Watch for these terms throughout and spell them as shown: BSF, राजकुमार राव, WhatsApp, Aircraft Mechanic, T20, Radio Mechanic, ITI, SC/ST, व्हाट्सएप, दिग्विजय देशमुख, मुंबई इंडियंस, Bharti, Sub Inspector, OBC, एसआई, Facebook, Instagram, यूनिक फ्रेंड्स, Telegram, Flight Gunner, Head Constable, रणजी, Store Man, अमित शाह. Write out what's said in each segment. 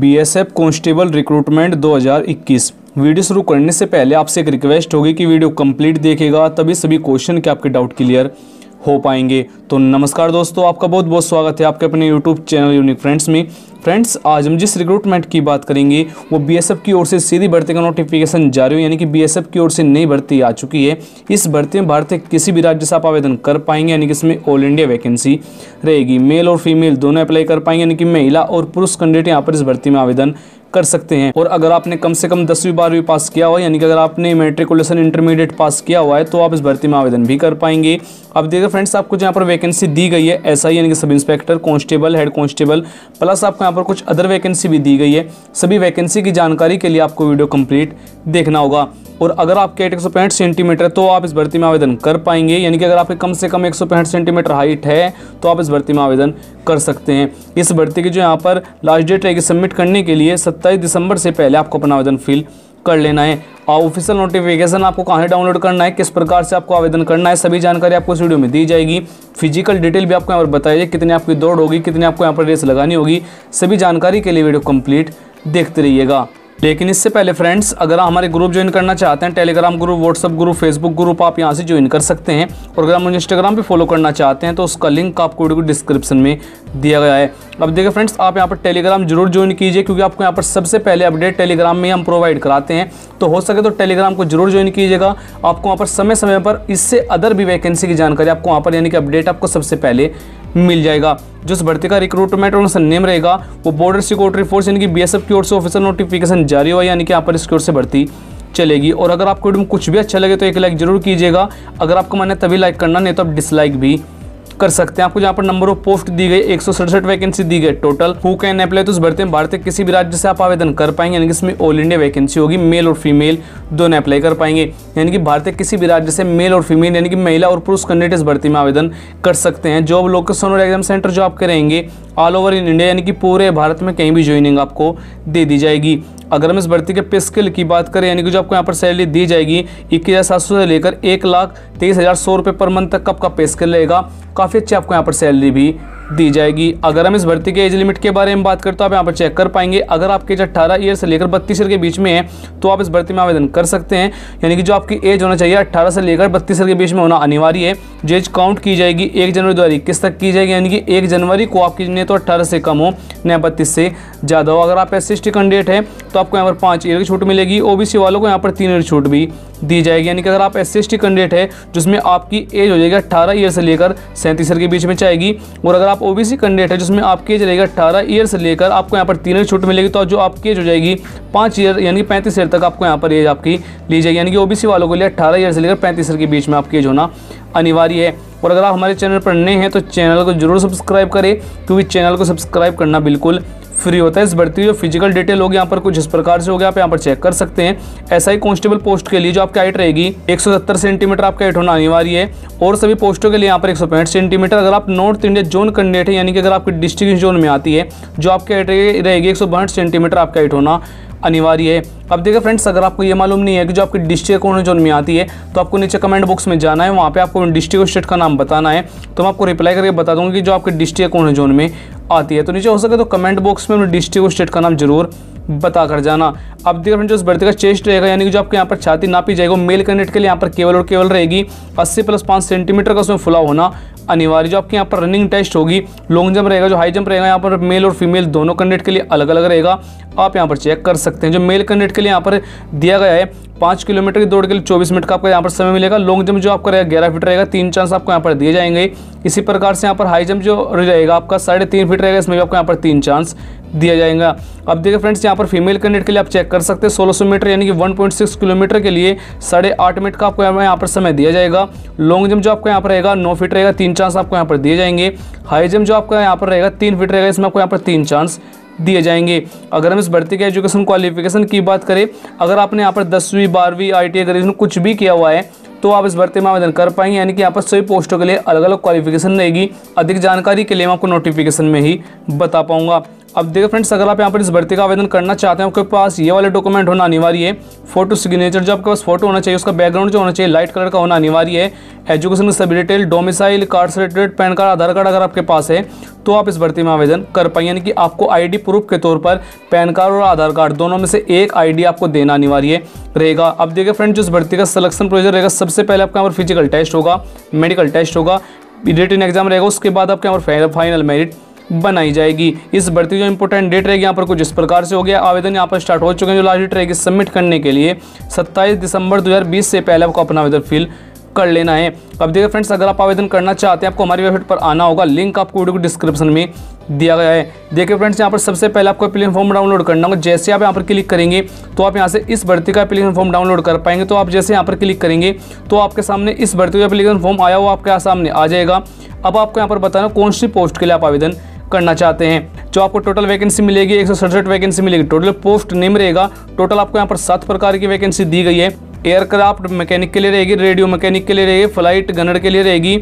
BSF constable recruitment 2021। Video शुरू करने से पहले आपसे एक रिक्वेस्ट होगी कि वीडियो कंप्लीट देखिएगा, तभी सभी क्वेश्चन के आपके डाउट क्लियर हो पाएंगे। तो नमस्कार दोस्तों, आपका बहुत बहुत स्वागत है आपके अपने यूट्यूब चैनल यूनिक फ्रेंड्स में। फ्रेंड्स, आज हम जिस रिक्रूटमेंट की बात करेंगे वो बीएसएफ की ओर से सीधी भर्ती का नोटिफिकेशन जारी हुई, यानी कि बीएसएफ की ओर से नई भर्ती आ चुकी है। इस भर्ती में भारत के किसी भी राज्य से आप आवेदन कर पाएंगे, यानी कि इसमें ऑल इंडिया वैकेंसी रहेगी। मेल और फीमेल दोनों अप्लाई कर पाएंगे, यानी कि महिला और पुरुष कैंडिडेट यहाँ पर इस भर्ती में आवेदन कर सकते हैं। और अगर आपने कम से कम 10वीं 12वीं पास किया हो, यानी कि अगर आपने मेट्रिकुलेशन इंटरमीडिएट पास किया हुआ है, तो आप इस भर्ती में आवेदन भी कर पाएंगे। अब देखिए फ्रेंड्स, आपको यहाँ पर वैकेंसी दी गई है एसआई यानी कि sub inspector, constable, head constable, plus आपको यहाँ पर कुछ अदर वैकेंसी भी दी गई है। सभी वैकेंसी की जानकारी के लिए आपको वीडियो कंप्लीट देखना होगा। और अगर आपके 165 सेंटीमीटर तो आप इस भर्ती में आवेदन कर पाएंगे, यानी कि अगर आपके कम से कम 165 सेंटीमीटर हाइट है तो आप इस भर्ती में आवेदन कर सकते हैं। इस भर्ती की जो यहाँ पर लास्ट डेट रहेगी सबमिट करने के लिए 27 दिसंबर से पहले आपको अपना आवेदन फिल कर लेना है। और ऑफिशियल नोटिफिकेशन आपको कहाँ डाउनलोड करना है, किस प्रकार से आपको आवेदन करना है, सभी जानकारी आपको इस वीडियो में दी जाएगी। फिजिकल डिटेल भी आपको यहाँ पर बताइए, कितनी आपकी दौड़ होगी, कितनी आपको यहाँ पर रेस लगानी होगी, सभी जानकारी के लिए वीडियो कंप्लीट देखते रहिएगा। लेकिन इससे पहले फ्रेंड्स, अगर हमारे ग्रुप ज्वाइन करना चाहते हैं, Telegram group, WhatsApp group, Facebook group, आप यहां से ज्वाइन कर सकते हैं। और अगर हम इंस्टाग्राम पे फॉलो करना चाहते हैं तो उसका लिंक आपको वीडियो डिस्क्रिप्शन में दिया गया है। अब देखिए फ्रेंड्स, आप यहाँ पर टेलीग्राम जरूर ज्वाइन कीजिए, क्योंकि आपको यहाँ पर सबसे पहले अपडेट टेलीग्राम में हम प्रोवाइड कराते हैं। तो हो सके तो टेलीग्राम को जरूर ज्वाइन कीजिएगा। आपको वहाँ पर समय समय पर इससे अदर भी वैकेंसी की जानकारी आपको वहाँ पर यानी कि अपडेट आपको सबसे पहले मिल जाएगा। जो इस भर्ती का रिक्रूटमेंट और नेम रहेगा वो बॉर्डर सिक्योरिटी फोर्स यानी कि बीएसएफ की ओर से ऑफिशियल नोटिफिकेशन जारी हुआ, यानी कि यहाँ पर इसकी ओर से भर्ती चलेगी। और अगर आपको वीडियो में कुछ भी अच्छा लगे तो एक लाइक जरूर कीजिएगा। अगर आपको मन है तभी लाइक करना, नहीं तो आप डिसलाइक भी कर सकते हैं। आपको यहाँ पर नंबर ऑफ पोस्ट दी गई 167 वैकेंसी दी गई टोटल। हु कैन अप्लाई, तो इस भर्ती में भारत के किसी भी राज्य से आप आवेदन कर पाएंगे, यानी कि इसमें ऑल इंडिया वैकेंसी होगी। मेल और फीमेल दोनों अप्लाई कर पाएंगे, यानी कि भारत के किसी भी राज्य से मेल और फीमेल यानी कि महिला और पुरुष कैंडिडेट इस भर्ती में आवेदन कर सकते हैं। जॉब लोकेशन और एग्जाम सेंटर जो आपके रहेंगे ऑल ओवर इन इंडिया, यानी कि पूरे भारत में कहीं भी ज्वाइनिंग आपको दे दी जाएगी। अगर हम इस भर्ती के पे स्केल की बात करें, यानी कि जो आपको यहाँ पर सैलरी दी जाएगी 21,700 से लेकर 1,23,100 रुपये पर मंथ तक आपका पे स्केल रहेगा। काफ़ी अच्छी आपको यहाँ पर सैलरी भी दी जाएगी। अगर हम इस भर्ती के एज लिमिट के बारे में बात करें तो आप यहाँ पर चेक कर पाएंगे। अगर आपके एज 18 ईयर से लेकर 32 ईयर के बीच में है तो आप इस भर्ती में आवेदन कर सकते हैं, यानी कि जो आपकी एज होना चाहिए 18 से लेकर 32 ईयर के बीच में होना अनिवार्य है। जो एज काउंट की जाएगी 1 जनवरी 2021 तक की जाएगी, यानी कि 1 जनवरी को आपकी ने तो 18 से कम हो न 32 से ज़्यादा हो। अगर आप SC/ST कैंडिडेट हैं तो आपको यहाँ पर 5 ईयर की छूट मिलेगी। OBC वालों को यहाँ पर 3 ईयर छूट भी दी जाएगी, यानी कि अगर आप SC/ST कैंडिडेट है जिसमें आपकी एज हो जाएगी 18 ईयर से लेकर 37 ईयर के बीच में चाहेगी। और अगर आप OBC कैंडिडेट है जिसमें आपकी एज रहेगी 18 ईयर से लेकर आपको यहाँ पर 3 ईयर छूट मिलेगी। तो जो आपकी एज हो जाएगी 5 ईयर यानी 35 ईयर तक आपको यहाँ पर एज आपकी ली जाएगी, यानी कि OBC वालों के लिए 18 ईयर से लेकर 35 ईयर के बीच में आपकी एज होना अनिवार्य है। और अगर आप हमारे चैनल पर नए हैं तो चैनल को जरूर सब्सक्राइब करें, क्योंकि चैनल को सब्सक्राइब करना बिल्कुल फ्री होता है। इस भर्ती जो फिजिकल डिटेल होगी यहाँ पर कुछ इस प्रकार से होगी, आप यहाँ पर चेक कर सकते हैं। एसआई कांस्टेबल पोस्ट के लिए जो आपकी हाइट रहेगी 170 सेंटीमीटर आपका हाइट होना अनिवार्य है। और सभी पोस्टों के लिए यहाँ पर 165 सेंटीमीटर। अगर आप नॉर्थ इंडिया जोन कैंडिडेट है, यानी कि अगर आपकी डिस्ट्रिक्ट जोन में आती है, जो आपकी हाइट रहेगी 162 सेंटीमीटर आपका हाइट होना अनिवार्य है। अब देखिए फ्रेंड्स, अगर आपको ये मालूम नहीं है कि जो आपकी डिस्ट्रिक्ट कौन जोन में आती है तो आपको नीचे कमेंट बॉक्स में जाना है, वहाँ पे आपको डिस्ट्रिक्ट और स्टेट का नाम बताना है। तो मैं आपको रिप्लाई करके बता दूंगा कि जो आपकी डिस्ट्रिक्ट कौन जोन में आती है। तो नीचे हो सके तो कमेंट बॉक्स में डिस्ट्रिक्ट और स्टेट का नाम जरूर बता कर जाना। अब देखिए फ्रेंड्स, जो इस भर्ती का चेस्ट रहेगा यानी कि जो आपके यहाँ पर छाती नापी जाएगी मेल कैंडिडेट के लिए यहाँ पर केवल और केवल रहेगी 80+5 सेंटीमीटर का उसमें फुलाव होना अनिवार्य। जो आपके यहाँ पर रनिंग टेस्ट होगी लॉन्ग जंप रहेगा, जो हाई जंप रहेगा, यहाँ पर मेल और फीमेल दोनों कैंडिडेट के लिए अलग अलग रहेगा। आप यहाँ पर चेक कर सकते हैं। जो मेल कैंडिडेट के लिए यहाँ पर दिया गया है 5 किलोमीटर की दौड़ के लिए 24 मिनट का आपको यहाँ पर समय मिलेगा। लॉन्ग जंप जो आपका रहेगा 11 फीट रहेगा, 3 चांस आपको यहाँ पर दिए जाएंगे। इसी प्रकार से यहाँ पर हाई जंप जो रहेगा आपका 3.5 फीट रहेगा, इसमें भी आपको यहाँ पर 3 चांस दिया जाएगा। अब देखिए फ्रेंड्स, यहाँ पर फीमेल कैंडिडेट के लिए आप चेक कर सकते हैं 1600 मीटर यानी कि 1.6 किलोमीटर के लिए 8.5 मिनट का आपको यहाँ पर समय दिया जाएगा। लॉन्ग जंप जो आपको यहाँ पर रहेगा 9 फीट रहेगा, 3 चांस आपको यहाँ पर दिए जाएंगे। हाई जंप जो आपका यहाँ पर रहेगा 3 फीट रहेगा, इसमें आपको यहाँ पर 3 चांस दिए जाएंगे। अगर हम इस भर्ती के एजुकेशन क्वालिफिकेशन की बात करें, अगर आपने यहाँ पर 10वीं 12वीं ITI ग्रेजुएशन कुछ भी किया हुआ है तो आप इस भर्ती में आवेदन कर पाएंगे, यानी कि यहाँ पर सभी पोस्टों के लिए अलग अलग क्वालिफिकेशन रहेगी। अधिक जानकारी के लिए मैं आपको नोटिफिकेशन में ही बता पाऊंगा। अब देखो फ्रेंड्स, अगर आप यहाँ पर इस भर्ती का आवेदन करना चाहते हैं, आपके पास ये वाले डॉक्यूमेंट होना अनिवार्य है। फोटो सिग्नेचर, जो आपके पास फोटो होना चाहिए, उसका बैकग्राउंड जो होना चाहिए लाइट कलर का होना अनिवार्य है। एजुकेशन की सभी detail, domicile, caste certificate, PAN card, Aadhaar card अगर आपके पास है तो आप इस भर्ती में आवेदन कर पाएंगे। यानी कि आपको आईडी प्रूफ के तौर पर पैन कार्ड और आधार कार्ड दोनों में से एक आईडी आपको देना अनिवार्य रहेगा। अब देखिए फ्रेंड्स, जो इस भर्ती का सिलेक्शन प्रोसीजर रहेगा, सबसे पहले आपका यहाँ पर फिजिकल टेस्ट होगा, मेडिकल टेस्ट होगा, रिटन एग्जाम रहेगा, उसके बाद आपके यहाँ पर फाइनल मेरिट बनाई जाएगी। इस भर्ती जो इंपॉर्टेंट डेट रहेगी यहाँ पर कुछ इस प्रकार से हो गया। आवेदन यहाँ पर स्टार्ट हो चुके हैं, जो लास्ट डेट रहेगी सबमिट करने के लिए 27 दिसंबर 2020 से पहले आपको अपना आवेदन फिल कर लेना है। अब देखिए फ्रेंड्स, अगर आप आवेदन करना चाहते हैं आपको हमारी वेबसाइट पर आना होगा, लिंक आपको वीडियो के डिस्क्रिप्शन में दिया गया है। देखिए फ्रेंड्स, यहाँ पर सबसे पहले आपको एप्लीकेशन फॉर्म डाउनलोड करना होगा। जैसे आप यहाँ पर क्लिक करेंगे तो आप यहाँ से इस भर्ती का एप्लीकेशन फॉर्म डाउनलोड कर पाएंगे। तो आप जैसे यहाँ पर क्लिक करेंगे तो आपके सामने इस भर्ती का एप्लीकेशन फॉर्म आया हुआ आपके सामने आ जाएगा। अब आपको यहाँ पर बताना कौन सी पोस्ट के लिए आप आवेदन करना चाहते हैं। जो आपको टोटल वैकेंसी मिलेगी 167 वैकेंसी मिलेगी, टोटल पोस्ट नेम रहेगा। टोटल आपको यहाँ पर 7 प्रकार की वैकेंसी दी गई है। एयरक्राफ्ट मैकेनिक के लिए रहेगी, रेडियो मैकेनिक के लिए रहेगी, फ्लाइट गनर के लिए रहेगी,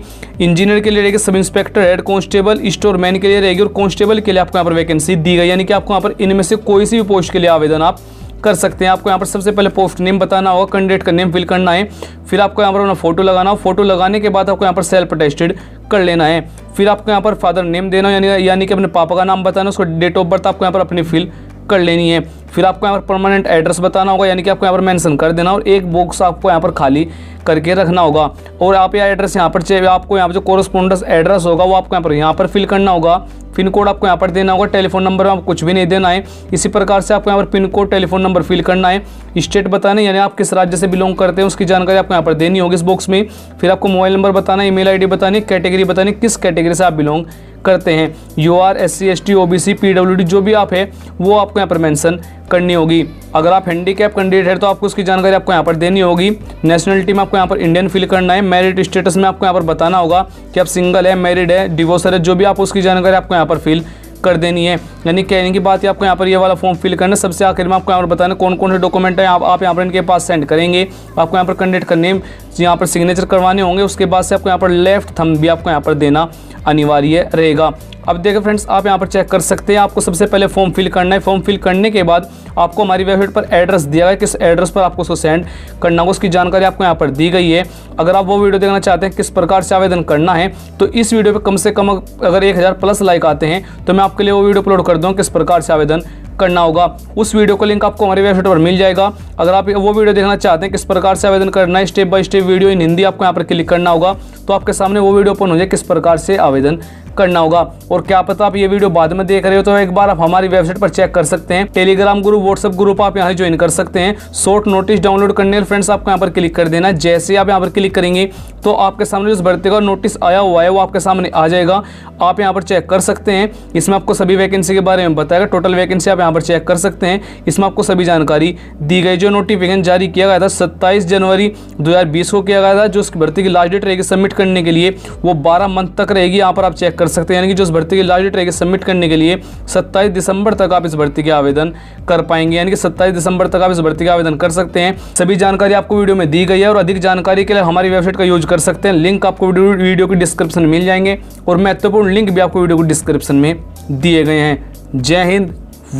इंजीनियर के लिए रहेगी, sub inspector, head constable, storeman के लिए रहेगी और कांस्टेबल के लिए आपको यहाँ पर वैकेंसी दी गई। यानी कि आपको यहाँ पर इनमें से कोई सी भी पोस्ट के लिए आवेदन आप कर सकते हैं। आपको यहाँ पर सबसे पहले पोस्ट नेम बताना होगा, कैंडिडेट का नेम फिल करना है, फिर आपको यहाँ पर अपना फोटो लगाना हो, फोटो लगाने के बाद आपको यहाँ पर सेल्फ अटेस्टेड कर लेना है, फिर आपको यहाँ पर फादर नेम देना यानी कि अपने पापा का नाम बताना, उसको डेट ऑफ बर्थ आपको यहाँ पर अपनी फिल कर लेनी है, फिर आपको यहाँ पर परमानेंट एड्रेस बताना होगा यानी कि आपको यहाँ पर मेंशन कर देना और एक बॉक्स आपको यहाँ पर खाली करके रखना होगा। और आप यह एड्रेस यहाँ पर चाहिए, आपको यहाँ पर जो कोरस्पोंडेंस एड्रेस होगा वो आपको यहाँ पर फिल करना होगा। पिन कोड आपको यहाँ पर देना होगा, टेलीफोन नंबर आपको कुछ भी नहीं देना है। इसी प्रकार से आपको यहाँ पर pin code, telephone number fill करना है, स्टेट बताना है यानी आप किस राज्य से बिलोंग करते हैं उसकी जानकारी आपको यहाँ पर देनी होगी इस बॉक्स में। फिर आपको मोबाइल नंबर बताना है, ईमेल आईडी बतानी, कैटेगरी बतानी किस कैटेगरी से आप बिलोंग करते हैं, UR, SC, ST, OBC, PWD जो भी आप है वो आपको यहाँ पर मेंशन करनी होगी। अगर आप हैंडीकैप कैंडिडेट है तो आपको उसकी जानकारी आपको यहाँ पर देनी होगी। नेशनलिटी में आपको यहाँ पर इंडियन फिल करना है। मैरिड स्टेटस में आपको यहाँ पर बताना होगा कि आप सिंगल है, मैरिड है, डिवोर्सर है, जो भी आप उसकी जानकारी आपको यहाँ पर फिल कर देनी है। यानी कहने की बात है, आपको यहाँ पर ये वाला फॉर्म फिल करना है। सबसे आखिर में आपको यहाँ पर बताना कौन कौन से डॉक्यूमेंट है आप यहाँ पर इनके पास सेंड करेंगे। आपको यहाँ पर कैंडिडेट का नेम यहाँ पर सिग्नेचर करवाने होंगे, उसके बाद से आपको यहाँ पर लेफ्ट थंब भी आपको यहाँ पर देना अनिवार्य रहेगा। अब देखिए फ्रेंड्स, आप यहाँ पर चेक कर सकते हैं। आपको सबसे पहले फॉर्म फिल करना है, फॉर्म फिल करने के बाद आपको हमारी वेबसाइट पर एड्रेस दिया गया है, किस एड्रेस पर आपको उसको सेंड करना होगा उसकी जानकारी आपको यहाँ पर दी गई है। अगर आप वो वीडियो देखना चाहते हैं किस प्रकार से आवेदन करना है तो इस वीडियो पर कम से कम अगर 1000+ लाइक आते हैं तो मैं आपके लिए वो वीडियो अपलोड कर दूँ किस प्रकार से आवेदन करना होगा। उस वीडियो का लिंक आपको हमारी वेबसाइट पर मिल जाएगा। अगर आप वो वीडियो देखना चाहते हैं किस प्रकार से आवेदन करना है, step by step video in Hindi, आपको यहाँ पर क्लिक करना होगा तो आपके सामने वो वीडियो ओपन हो जाए किस प्रकार से आवेदन करना होगा। और क्या पता आप ये वीडियो बाद में देख रहे हो तो एक बार आप हमारी वेबसाइट पर चेक कर सकते हैं। टेलीग्राम ग्रुप, व्हाट्सएप ग्रुप आप यहाँ ज्वाइन कर सकते हैं। शॉर्ट नोटिस डाउनलोड करने के लिए फ्रेंड्स आपको यहाँ पर क्लिक कर देना है। जैसे आप यहाँ पर क्लिक करेंगे तो आपके सामने जिस भर्ती का नोटिस आया हुआ है वो आपके सामने आ जाएगा। आप यहाँ पर चेक कर सकते हैं। इसमें आपको सभी वैकेंसी के बारे में बताएगा, टोटल वैकेंसी आप यहाँ पर चेक कर सकते हैं। इसमें आपको सभी जानकारी दी गई। जो नोटिफिकेशन जारी किया गया था 27 जनवरी 2020 को किया गया था। जो उसकी भर्ती की लास्ट डेट रहेगी सबमिट करने के लिए वो 12 मंथ तक रहेगी। यहाँ पर आप चेक सकते हैं यानी कि जो इस भर्ती की लास्ट डेट रहेगी सबमिट करने के लिए 27 दिसंबर तक आप इस भर्ती के आवेदन कर पाएंगे। यानी कि 27 दिसंबर तक आप इस भर्ती का आवेदन कर सकते हैं। सभी जानकारी आपको वीडियो में दी गई है और अधिक जानकारी के लिए हमारी वेबसाइट का यूज कर सकते हैं। लिंक आपको वीडियो के डिस्क्रिप्शन में मिल जाएंगे और महत्वपूर्ण लिंक भी आपको वीडियो के डिस्क्रिप्शन में दिए गए हैं। जय हिंद,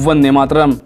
वंदे मातरम।